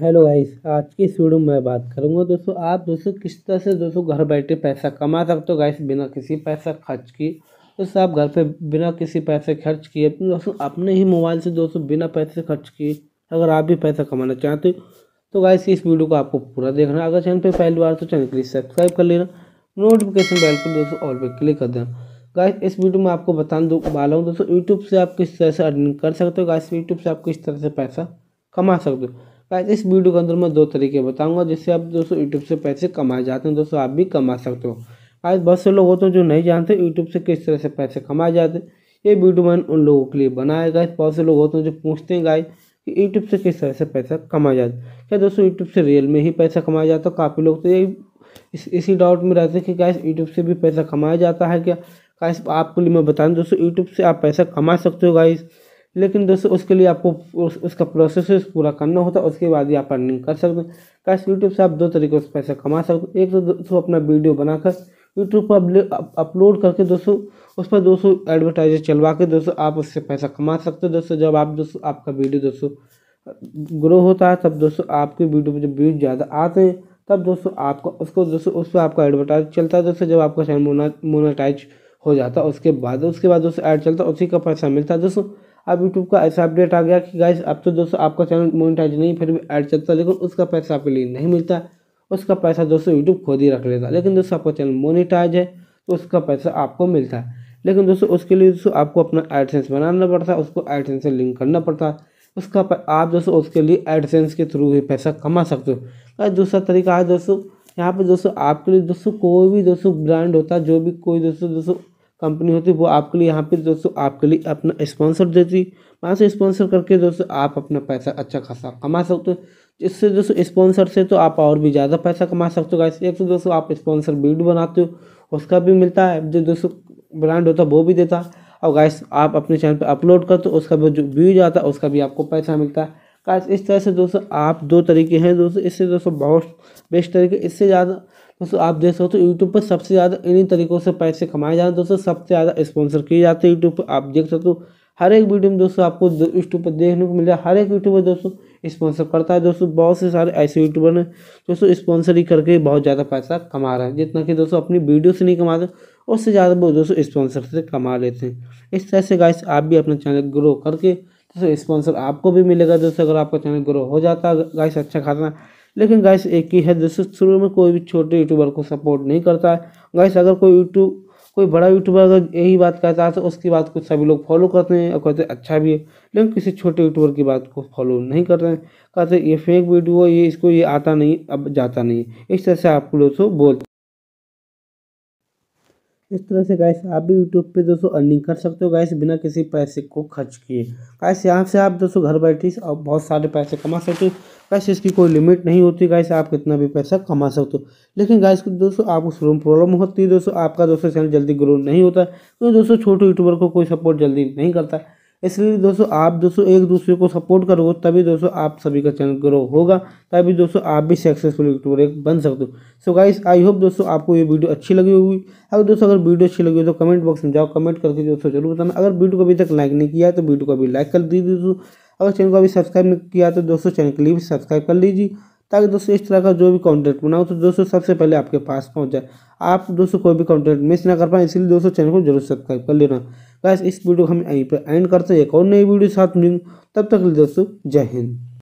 Hello guys, आज की इस वीडियो में मैं बात करूंगा दोस्तों आप किस तरह से घर बैठे पैसा कमा सकते हो गाइस बिना किसी पैसा खर्च किए। दोस्तों आप घर पे बिना किसी पैसे खर्च किए दोस्तों अपने ही मोबाइल से बिना पैसे खर्च किए अगर आप भी पैसा कमाना चाहते हो तो गाइस इस वीडियो को आपको पूरा देखना। अगर चैनल पर पहली बार तो चैनल के लिए सब्सक्राइब कर लेना, नोटिफिकेशन बेल पर दोस्तों ऑल पर क्लिक कर देना। गाइस इस वीडियो में आपको बताने वाला हूँ दोस्तों यूट्यूब से आप किस तरह से अर्निंग कर सकते हो, गाइस यूट्यूब से आप किस तरह से पैसा कमा सकते हो। गाइस इस वीडियो के अंदर मैं दो तरीके बताऊंगा जिससे आप दोस्तों यूट्यूब से पैसे कमाए जाते हैं, दोस्तों आप भी कमा सकते हो। गाइस बहुत से लोग होते हैं जो नहीं जानते यूट्यूब से किस तरह से पैसे कमाए जाते हैं, ये वीडियो मैंने उन लोगों के लिए बनाया। गाइस बहुत से लोग होते हैं जो पूछते हैं गाइस कि यूट्यूब से किस तरह से पैसा कमाया जाता है, क्या दोस्तों यूट्यूब से रियल में ही पैसा कमाया जाता है। काफ़ी लोग तो यही इसी डाउट में रहते हैं कि गाइस यूट्यूब से भी पैसा कमाया जाता है क्या। गाइस आपके लिए मैं बता दूं दोस्तों यूट्यूब से आप पैसा कमा सकते हो गाइस, लेकिन दोस्तों उसके लिए आपको उसका प्रोसेस पूरा करना होता है, उसके बाद ही आप अर्निंग कर सकते हैं। गाइस यूट्यूब से आप दो तरीके से पैसा कमा सकते हो। एक तो दोस्तों अपना वीडियो बनाकर यूट्यूब पर अपलोड करके दोस्तों उस पर दोस्तों एडवर्टाइजर चलवा के दोस्तों आप उससे पैसा कमा सकते हो। दोस्तों जब आप आपका वीडियो दोस्तों ग्रो होता है तब दोस्तों आपकी वीडियो पर जब व्यूज ज़्यादा आते हैं तब दोस्तों आपका उसको दोस्तों उस पर आपका एडवर्टाइज चलता है। दोस्तों जब आपका चैनल मोनेटाइज हो जाता है उसके बाद दोस्तों ऐड चलता है, उसी का पैसा मिलता है। दोस्तों अब यूट्यूब का ऐसा अपडेट आ गया कि गाइस अब तो दोस्तों आपका चैनल मोनेटाइज नहीं फिर भी ऐड चलता है, लेकिन उसका पैसा आपके लिए नहीं मिलता, उसका पैसा दोस्तों यूट्यूब खुद ही रख लेता है। लेकिन दोस्तों आपका चैनल मोनेटाइज है तो उसका पैसा आपको मिलता है, लेकिन दोस्तों उसके लिए दोस्तों आपको अपना एडसेंस बनाना पड़ता है, उसको एडसेंस से लिंक करना पड़ता है, उसका आप दोस्तों उसके लिए एडसेंस के थ्रू ही पैसा कमा सकते हो। दूसरा तरीका है दोस्तों यहाँ पर दोस्तों आपके लिए दोस्तों कोई भी दोस्तों ब्रांड होता है, जो भी कोई दोस्तों कंपनी होती है वो आपके लिए यहाँ पे दोस्तों आपके लिए अपना स्पॉन्सर देती है, वहाँ से स्पॉन्सर करके दोस्तों आप अपना पैसा अच्छा खासा कमा सकते हो। इससे दोस्तों स्पॉन्सर से तो आप और भी ज़्यादा पैसा कमा सकते हो। गाइस एक तो दोस्तों आप स्पॉन्सर वीडियो बनाते हो उसका भी मिलता है, जो दोस्तों ब्रांड होता है वो भी देता है, और गाइस आप अपने चैनल पर अपलोड करते हो उसका भी जो व्यूज आता है उसका भी आपको पैसा मिलता है। गाइस इस तरह से दोस्तों आप दो तरीके हैं दोस्तों, इससे दोस्तों बहुत बेस्ट तरीके, इससे ज़्यादा दोस्तों आप देख सकते हो यूट्यूब पर सबसे ज़्यादा इन्हीं तरीक़ों से पैसे कमाए जाते हैं। दोस्तों सबसे ज़्यादा स्पॉन्सर किए जाते हैं यूट्यूब पर, आप देख सकते हो हर एक वीडियो में दोस्तों आपको यूट्यूब पर देखने को मिल जाए, हर एक यूट्यूबर दोस्तों स्पॉन्सर करता है। दोस्तों बहुत से सारे ऐसे यूट्यूबर ने दोस्तों स्पॉन्सर ही करके बहुत ज़्यादा पैसा कमा रहे हैं, जितना कि दोस्तों अपनी वीडियो से नहीं कमाते उससे ज़्यादा वो दोस्तों स्पॉन्सर से कमा लेते हैं। इस तरह से गाइस आप भी अपना चैनल ग्रो करके दोस्तों स्पॉन्सर आपको भी मिलेगा। दोस्तों अगर आपका चैनल ग्रो हो जाता है गाइस अच्छा खासा, लेकिन गाइस एक ही है दोस्तों शुरू में कोई भी छोटे यूट्यूबर को सपोर्ट नहीं करता है। गाइस अगर कोई बड़ा यूट्यूबर अगर यही बात कहता है तो उसकी बात को सभी लोग फॉलो करते हैं और कहते हैं अच्छा भी है, लेकिन किसी छोटे यूट्यूबर की बात को फॉलो नहीं करते हैं, कहते हैं ये फेक वीडियो है, ये इसको ये आता नहीं अब जाता नहीं। इस तरह से आपको दोस्तों बोलते इस तरह से गाइस आप भी यूट्यूब पे दोस्तों अर्निंग कर सकते हो गाइस बिना किसी पैसे को खर्च किए। गाइस यहाँ से आप दोस्तों घर बैठे और बहुत सारे पैसे कमा सकते हो। गाइस इसकी कोई लिमिट नहीं होती, गाइस आप कितना भी पैसा कमा सकते हो। लेकिन गाइस दोस्तों आपको शुरू में प्रॉब्लम होती है, दोस्तों आपका दोस्तों चैनल जल्दी ग्रो नहीं होता क्योंकि दोस्तों छोटे यूट्यूबर को कोई सपोर्ट जल्दी नहीं करता। इसलिए दोस्तों आप दोस्तों एक दूसरे को सपोर्ट करोगे तभी दोस्तों आप सभी का चैनल ग्रो होगा, तभी दोस्तों आप भी सक्सेसफुल यूट्यूबर एक बन सकते हो। सो गाइस आई होप दोस्तों आपको ये वीडियो अच्छी लगी होगी। अगर वीडियो अच्छी लगी हो तो कमेंट बॉक्स में जाओ, कमेंट करके दोस्तों जरूर बताना। अगर वीडियो को अभी तक लाइक नहीं किया है तो वीडियो को अभी लाइक कर दीजिए दोस्तों। अगर चैनल को अभी सब्सक्राइब नहीं किया तो दोस्तों चैनल के लिए भी सब्सक्राइब कर लीजिए, ताकि दोस्तों इस तरह का जो भी कंटेंट बनाओ तो दोस्तों सबसे पहले आपके पास पहुंच जाए, आप दोस्तों कोई भी कंटेंट मिस ना कर पाए। इसलिए दोस्तों चैनल को जरूर सब्सक्राइब कर लेना। गाइस इस वीडियो को हम यहीं पर एंड करते हैं, एक और नई वीडियो साथ में, तब तक दोस्तों जय हिंद।